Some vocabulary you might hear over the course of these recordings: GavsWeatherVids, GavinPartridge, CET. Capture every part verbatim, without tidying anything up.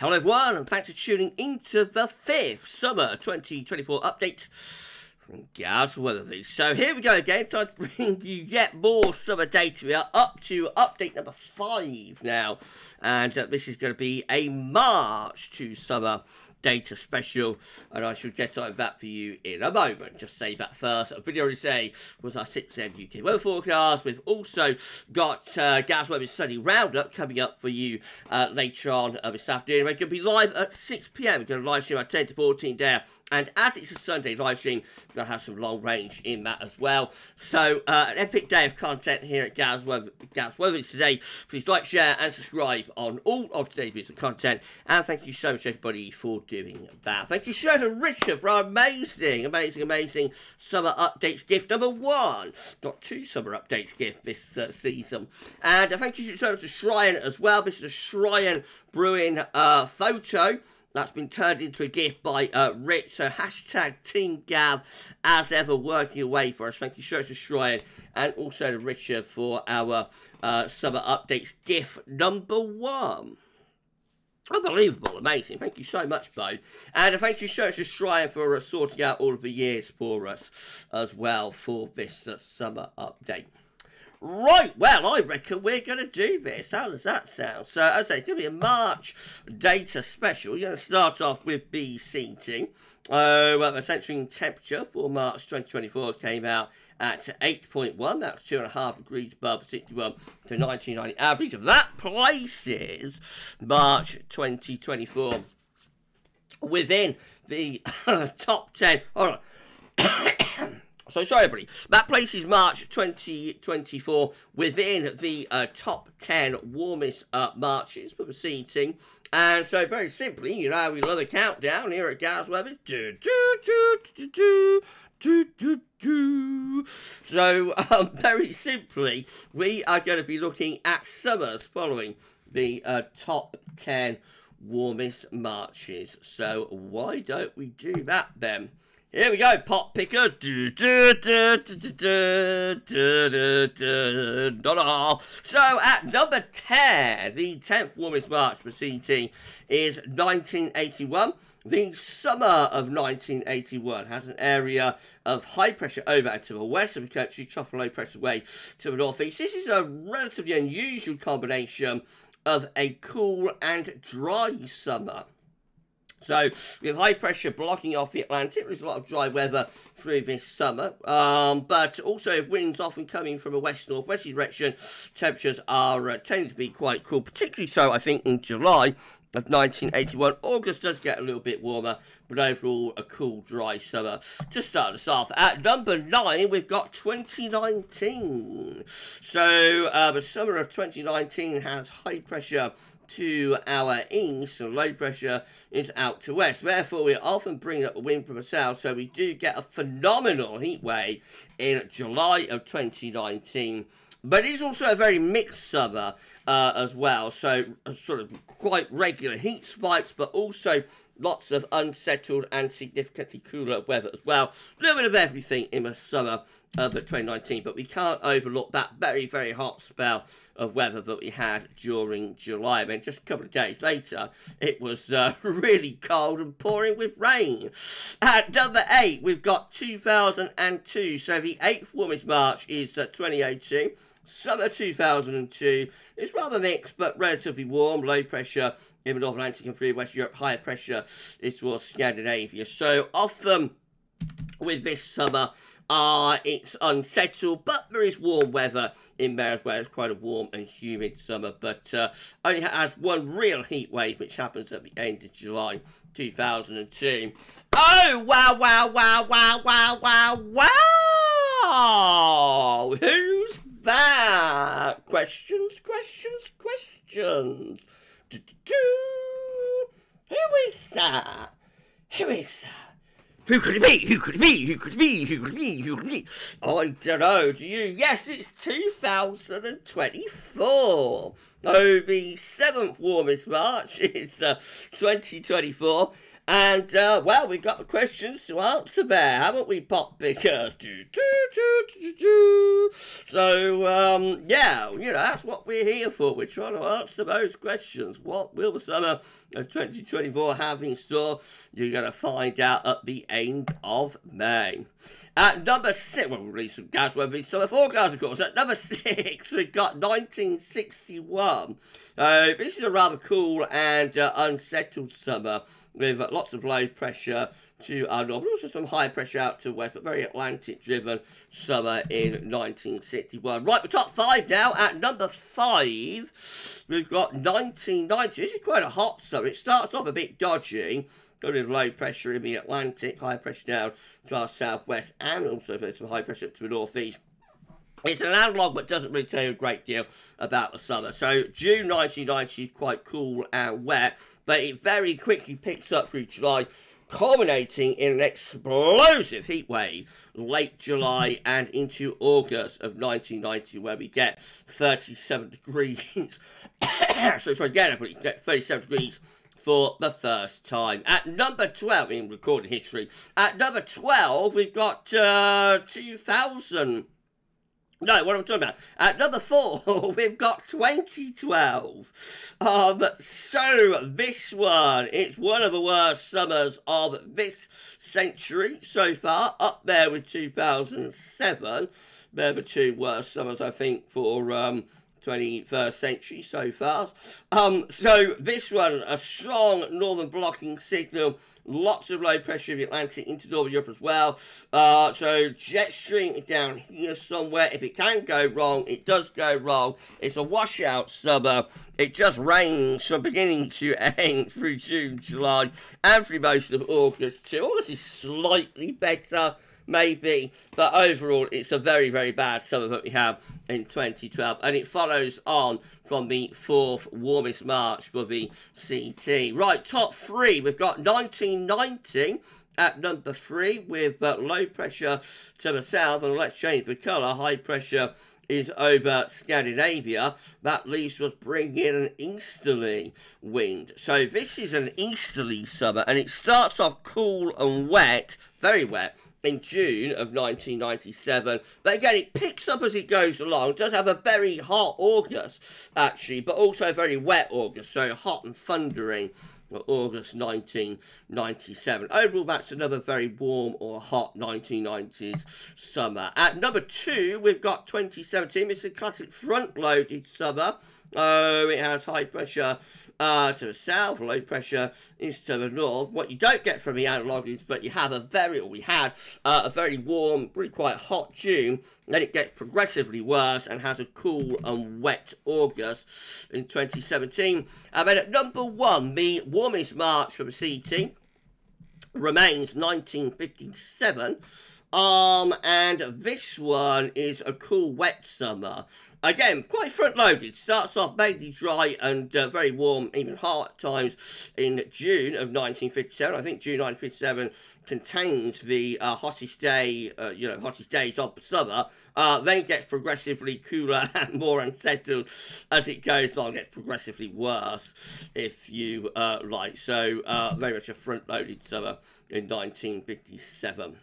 Hello everyone, and thanks for tuning into the fifth Summer twenty twenty-four update from GavsWeatherVids. So here we go again, time to bring you yet more summer data. We are up to update number five now, and uh, this is going to be a March to Summer data special, and I shall get on that for you in a moment. Just say that first. A video today was our six A M U K weather forecast. We've also got uh, GavsWeatherVids Sunny Roundup coming up for you uh, later on uh, this afternoon. We're going to be live at six P M. We're going to live stream at ten to fourteen there. And as it's a Sunday live stream, we're going to have some long range in that as well. So, uh, an epic day of content here at GavsWeatherVids today. Please like, share, and subscribe on all of today's bits of content. And thank you so much, everybody, for doing that. Thank you so much to Richard for our amazing, amazing, amazing summer updates gift. Number one, got two summer updates gift this uh, season. And uh, thank you so much to Shryan as well. This is a Shryan Brewing uh, photo. That's been turned into a gift by uh, Rich. So hashtag Team Gav as ever, working away for us. Thank you so much to Shryan and also to Richard for our uh, summer updates gift number one. Unbelievable, amazing. Thank you so much, both. And a thank you so much to Shryan for uh, sorting out all of the years for us as well for this uh, summer update. Right, well, I reckon we're going to do this. How does that sound? So, as I say, it's going to be a March data special. We're going to start off with the C E T. Uh, well, the centering temperature for March twenty twenty-four came out at eight point one. That's two and a half degrees above sixty-one to nineteen ninety average. That places March twenty twenty-four within the top ten. All right. So, sorry, everybody. That places March twenty twenty-four within the uh, top ten warmest uh, Marches for the C E T. And so, very simply, you know, we love a countdown here at GavsWeatherVids. Do, do, do, do, do, do, do, do. So, um, very simply, we are going to be looking at summers following the uh, top ten warmest Marches. So, why don't we do that then? Here we go, pop picker. So at number ten, the tenth warmest March for C E T is nineteen eighty-one. The summer of nineteen eighty-one has an area of high pressure over and to the west of the country, tropical low pressure way to the northeast. This is a relatively unusual combination of a cool and dry summer. So, we have high pressure blocking off the Atlantic. There's a lot of dry weather through this summer. Um, but also, winds often coming from a west-northwest direction, temperatures are uh, tending to be quite cool, particularly so, I think, in July of nineteen eighty-one. August does get a little bit warmer, but overall, a cool, dry summer to start us off. At number nine, we've got twenty nineteen. So, uh, the summer of twenty nineteen has high pressure to our east, so low pressure is out to west. Therefore, we often bring up the wind from the south, so we do get a phenomenal heat wave in July of twenty nineteen. But it's also a very mixed summer uh, as well, so sort of quite regular heat spikes, but also lots of unsettled and significantly cooler weather as well. A little bit of everything in the summer of twenty nineteen, but we can't overlook that very, very hot spell of weather that we had during July. I mean, just a couple of days later, it was uh, really cold and pouring with rain. At number eight, we've got two thousand two. So the eighth warmest March is uh, twenty oh two. Summer two thousand two is rather mixed, but relatively warm. Low pressure in the North Atlantic and through West Europe. Higher pressure is towards Scandinavia. So often with this summer, uh, it's unsettled, but there is warm weather in there as well. It's quite a warm and humid summer, but uh, only has one real heat wave, which happens at the end of July two thousand two. Oh, wow, wow, wow, wow, wow, wow, wow! Who's that? Questions, questions, questions. Do, do, do. Who is that? Who is that? Who could it be? Who could it be? Who could it be? Who could it be? Who could it be? I don't know. Do you? Yes, it's two thousand twenty-four. Oh, the seventh warmest March is uh, twenty twenty-four. And, uh, well, we've got the questions to answer there, haven't we, Pop Picker? So, um, yeah, you know, that's what we're here for. We're trying to answer those questions. What will the summer of twenty twenty-four have in store? You're going to find out at the end of May. At number six, well, we'll release some GavsWeatherVids summer forecast, of course. At number six, we've got nineteen sixty-one. Uh, this is a rather cool and uh, unsettled summer, with lots of low pressure to our north, but also some high pressure out to west, but very Atlantic-driven summer in nineteen sixty-one. Right, the top five now. At number five, we've got nineteen ninety. This is quite a hot summer. It starts off a bit dodgy, with low pressure in the Atlantic, high pressure down to our southwest, and also there's some high pressure to the northeast. It's an analogue, but doesn't really tell you a great deal about the summer. So June nineteen ninety is quite cool and wet, but it very quickly picks up through July, culminating in an explosive heat wave late July and into August of nineteen ninety, where we get thirty-seven degrees. So sorry, again, we get thirty-seven degrees for the first time. At number twelve, in recorded history, at number twelve, we've got uh, two thousand. No, what am I talking about? At number four, we've got twenty twelve. Um, so, this one, it's one of the worst summers of this century so far, up there with two thousand seven. They're the two worst summers, I think, for um, twenty-first century so far. Um, so, this one, a strong northern blocking signal. Lots of low pressure in the Atlantic into northern Europe as well. Uh, so jet stream down here somewhere. If it can go wrong, it does go wrong. It's a washout summer. It just rains from beginning to end through June, July, and through most of August too. All this is slightly better, maybe, but overall it's a very, very bad summer that we have in twenty twelve, and it follows on from the fourth warmest March for the C E T. Right, top three, we've got nineteen ninety at number three, with uh, low pressure to the south, and let's change the colour, high pressure is over Scandinavia. That leaves us bringing in an easterly wind. So this is an easterly summer, and it starts off cool and wet, very wet, in June of nineteen ninety-seven, but again it picks up as it goes along. It does have a very hot August actually, but also a very wet August, so hot and thundering August nineteen ninety-seven. Overall, that's another very warm or hot nineteen nineties summer. At number two, we've got twenty seventeen. It's a classic front-loaded summer. Oh, it has high pressure uh, to the south, low pressure is to the north. What you don't get from the analogue is, but you have a very, or we had, uh, a very warm, really quite hot June. Then it gets progressively worse and has a cool and wet August in twenty seventeen. And then at number one, the warmest March from C E T remains nineteen fifty-seven. Um, and this one is a cool, wet summer. Again, quite front-loaded. Starts off mainly dry and uh, very warm, even hot at times in June of nineteen fifty-seven. I think June nineteen fifty-seven contains the uh, hottest day, uh, you know, hottest days of the summer. Uh, then gets progressively cooler and more unsettled as it goes along. Gets progressively worse, if you uh, like. So uh, very much a front-loaded summer in nineteen fifty-seven.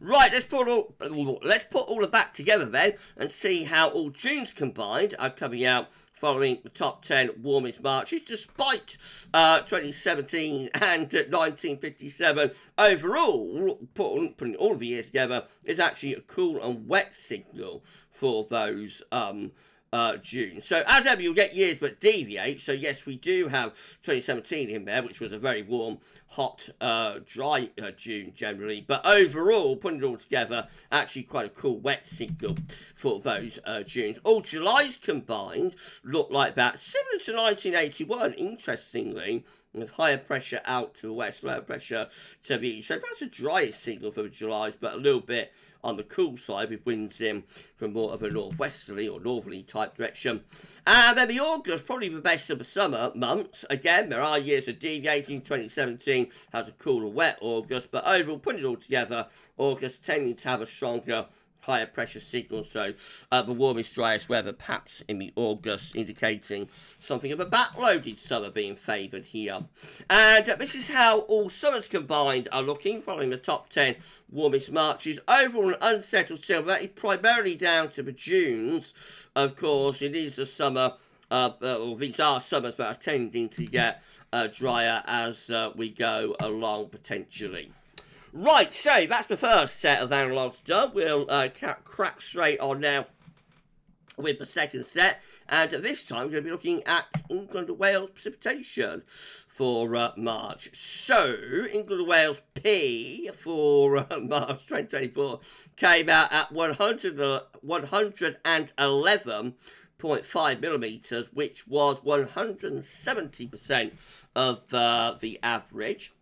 Right, let's put all let's put all of that together then, and see how all Junes combined are coming out following the top ten warmest Marches, despite uh, twenty seventeen and nineteen fifty-seven. Overall, putting, putting all of the years together is actually a cool and wet signal for those um, uh, Junes. So as ever, you'll get years but deviate. So yes, we do have twenty seventeen in there, which was a very warm, hot, uh, dry uh, June generally, but overall, putting it all together, actually quite a cool wet signal for those uh, Junes. All Julys combined look like that, similar to nineteen eighty-one, interestingly, with higher pressure out to the west, lower pressure to the east. So perhaps a drier signal for the Julys, but a little bit on the cool side, with winds in from more of a northwesterly or northerly type direction. And then the August, probably the best of the summer months. Again, there are years of deviating. twenty seventeen has a cooler, wet August, but overall, putting it all together, August tending to have a stronger higher pressure signal, so uh, the warmest, driest weather perhaps in the August, indicating something of a backloaded summer being favoured here. And uh, this is how all summers combined are looking, following the top ten warmest Marches. Overall, an unsettled silver. That is primarily down to the dunes. Of course, it is the summer, uh, uh, or these are summers that are tending to get uh, drier as uh, we go along, potentially. Right, so that's the first set of analogues done. We'll uh, crack straight on now with the second set. And at this time, we're going to be looking at England and Wales precipitation for uh, March. So, England and Wales P for uh, March twenty twenty-four came out at one hundred, one hundred eleven point five millimetres, which was one hundred seventy percent of uh, the average.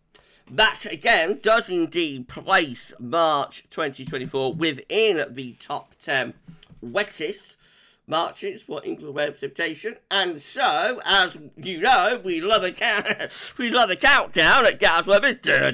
That, again, does indeed place March twenty twenty-four within the top ten wettest Marches for England and Wales precipitation. And so, as you know, we love a, count we love a countdown at GavsWeatherVids.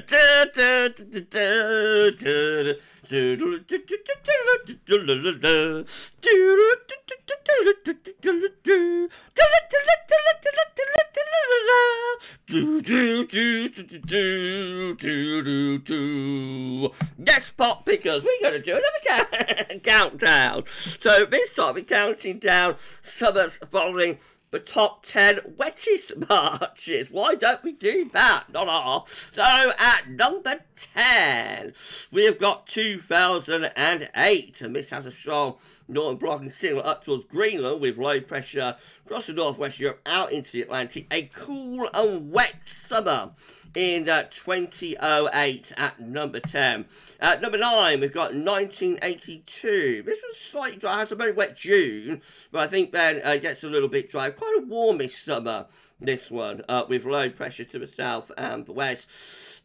Yes, pop, because we're going to do another countdown. So this time we're counting down summers following the top ten wettest Marches. Why don't we do that? Not all. So at number ten, we have got two thousand eight. And this has a strong northern blocking signal up towards Greenland, with low pressure across the northwest Europe out into the Atlantic. A cool and wet summer in uh, twenty oh eight at number ten. At number nine, we've got nineteen eighty-two. This was slightly dry, has a very wet June, but I think then it uh, gets a little bit dry. Quite a warmish summer, this one, uh, with low pressure to the south and the west.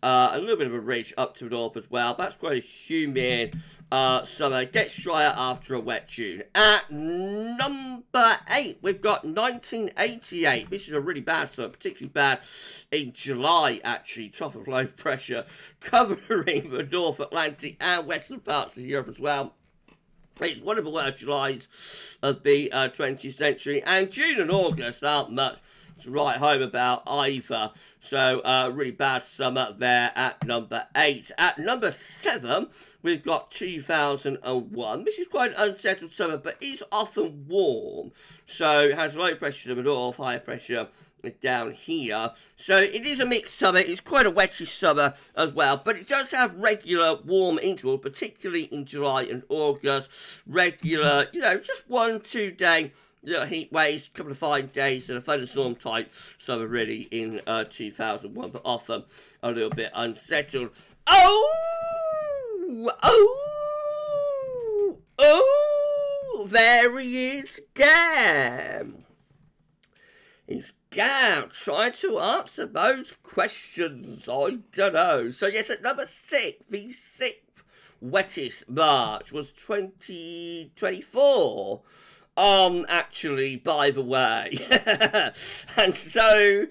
Uh, a little bit of a ridge up to the north as well. That's quite a humid uh, summer. Gets drier after a wet June. At number eight, we've got nineteen eighty-eight. This is a really bad summer, particularly bad in July, actually. Trough of low pressure covering the North Atlantic and western parts of Europe as well. It's one of the worst Julys of the uh, twentieth century. And June and August aren't much to write home about either. So, uh, really bad summer there at number eight. At number seven, we've got two thousand one. This is quite an unsettled summer, but is often warm. So, it has low pressure to the north, higher pressure down here. So, it is a mixed summer. It's quite a wettish summer as well, but it does have regular warm intervals, particularly in July and August. Regular, you know, just one, two day little heat waves, a couple of fine days, and a thunderstorm type summer really in uh, two thousand one, but often a little bit unsettled. Oh! Oh! Oh! There he is, Gam! It's Gam trying to answer those questions, I don't know. So yes, at number six, the sixth wettest March was twenty twenty-four. Um, actually, by the way. And so,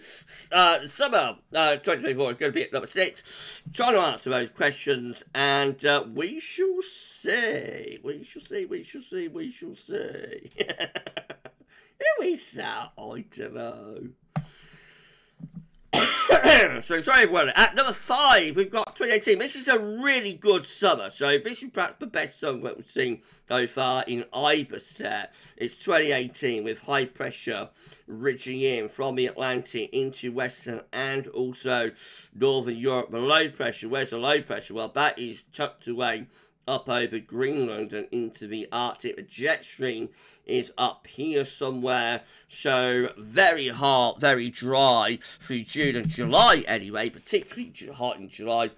uh, summer uh, twenty twenty-four is going to be at number six. Trying to answer those questions, and uh, we shall see. We shall see, we shall see, we shall see. Who is that? I don't know. So, sorry everyone. At number five, we've got twenty eighteen. This is a really good summer. So, this is perhaps the best summer that we've seen so far in either set. It's twenty eighteen with high pressure ridging in from the Atlantic into Western and also Northern Europe. The low pressure, where's the low pressure? Well, that is tucked away up over Greenland and into the Arctic. The jet stream is up here somewhere. So, very hot, very dry through June and July anyway, particularly hot in July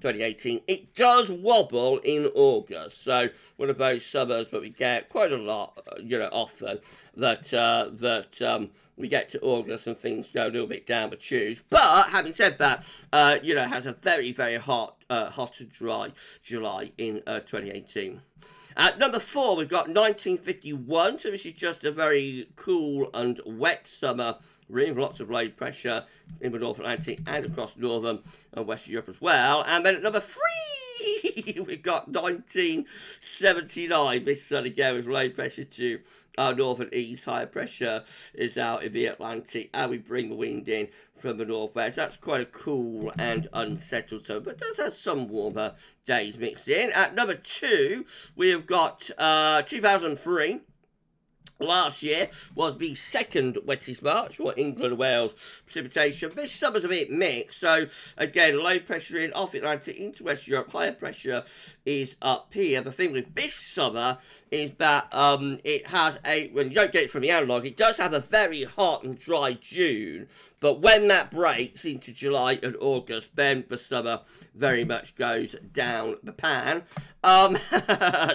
twenty eighteen. It does wobble in August. So, one of those summers that we get quite a lot, you know, often, that, uh, that um, we get to August and things go a little bit down the tubes. But, having said that, uh, you know, it has a very, very hot, Uh, hot and dry July in uh, twenty eighteen. At number four, we've got nineteen fifty-one. So this is just a very cool and wet summer. Really, lots of low pressure in the North Atlantic and across Northern and Western Europe as well. And then at number three, We've got nineteen seventy-nine. This sunny gale with low pressure to our north and east. High pressure is out in the Atlantic, and we bring the wind in from the northwest. That's quite a cool and unsettled tone, but does have some warmer days mixed in. At number two, we have got uh, two thousand three. Last year was the second wettest March for England, Wales precipitation. This summer's a bit mixed, so again, low pressure in off Atlantic into West Europe. Higher pressure is up here. The thing with this summer is that um, it has a, when you don't get it from the analog, it does have a very hot and dry June. But when that breaks into July and August, then the summer very much goes down the pan, um,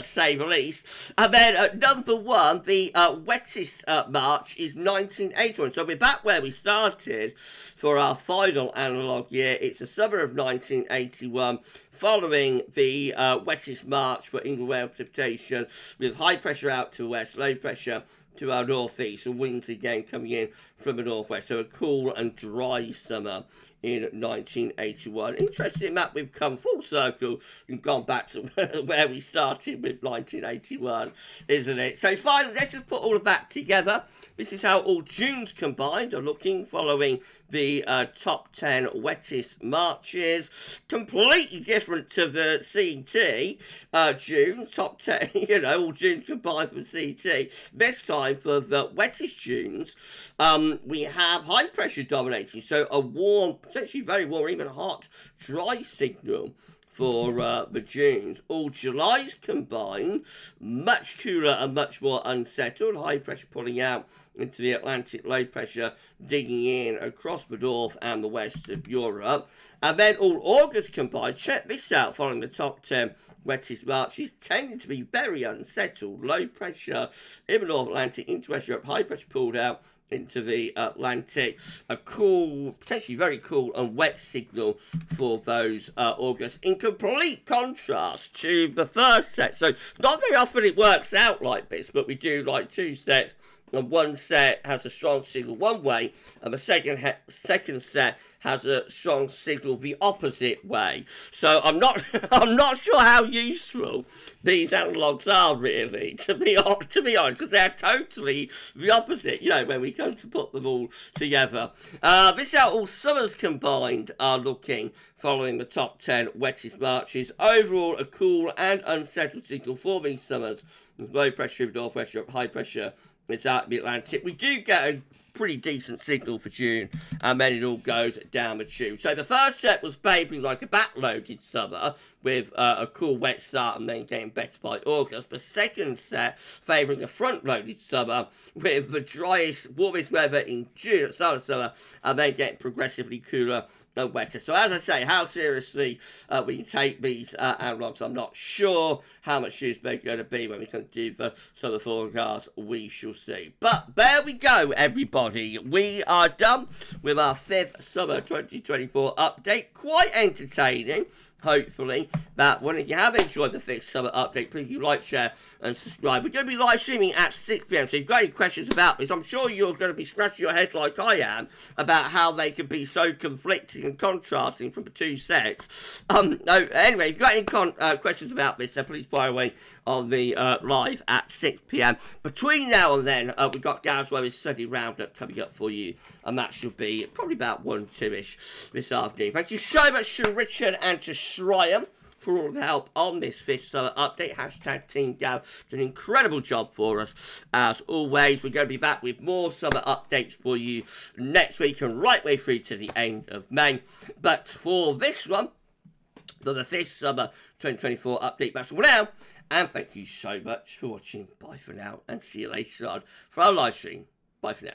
say the least. And then at number one, the uh, wettest uh, March is nineteen eighty-one. So we're back where we started for our final analogue year. It's the summer of nineteen eighty-one, following the uh, wettest March for England Wales precipitation, with high pressure out to west, low pressure to our northeast, and winds again coming in from the northwest. So a cool and dry summer in nineteen eighty-one. Interesting that we've come full circle and gone back to where we started with nineteen eighty-one, isn't it? So finally, let's just put all of that together. This is how all Junes combined are looking following the uh, top ten wettest Marches. Completely different to the C E T uh, June, top ten, you know, all Junes combined from C E T. This time for the wettest Junes, um, we have high pressure dominating, so a warm, potentially very warm, even hot, dry signal for uh, the Junes. All Julys combined, much cooler and much more unsettled. High pressure pulling out into the Atlantic, low pressure digging in across the north and the west of Europe. And then all August combined, check this out, following the top ten wettest March, is tending to be very unsettled. Low pressure in the North Atlantic into West Europe, high pressure pulled out into the Atlantic. A cool, potentially very cool and wet signal for those uh, August, in complete contrast to the first set. So not very often it works out like this, but we do like two sets, and one set has a strong signal one way, and the second second set has a strong signal the opposite way. So I'm not I'm not sure how useful these analogues are, really, to be to be honest, because they're totally the opposite, you know, when we come to put them all together. Uh, this is how all summers combined are looking following the top ten wettest Marches. Overall, a cool and unsettled signal for these summers, with low pressure in northwest Europe, high pressure it's out in the Atlantic. We do get a pretty decent signal for June, and then it all goes down the tube. So the first set was behaving like a backloaded summer, with uh, a cool wet start and then getting better by August. The second set favouring a front-loaded summer, with the driest, warmest weather in June at the start of summer, and then getting progressively cooler and wetter. So as I say, how seriously uh, we can take these uh, analogues, I'm not sure how much use they're going to be when we can do the summer forecast. We shall see. But there we go, everybody. We are done with our fifth summer twenty twenty-four update. Quite entertaining, hopefully, that one. If you have enjoyed the fifth summer update, please do like, share and subscribe. We're going to be live streaming at six p m, so if you've got any questions about this, I'm sure you're going to be scratching your head like I am about how they can be so conflicting and contrasting from the two sets. Um, no, anyway, if you've got any con uh, questions about this, then please fire away on the uh, live at six p m. Between now and then, uh, we've got GavsWeatherVids Study Roundup coming up for you, and that should be probably about one, two-ish this afternoon. Thank you so much to Richard and to Ryan for all the help on this fifth summer update. Hashtag Team Gav did an incredible job for us, as always. We're going to be back with more summer updates for you next week and right way through to the end of May. But for this one, for the fifth summer twenty twenty-four update, that's all now. And thank you so much for watching. Bye for now, and see you later on for our live stream. Bye for now.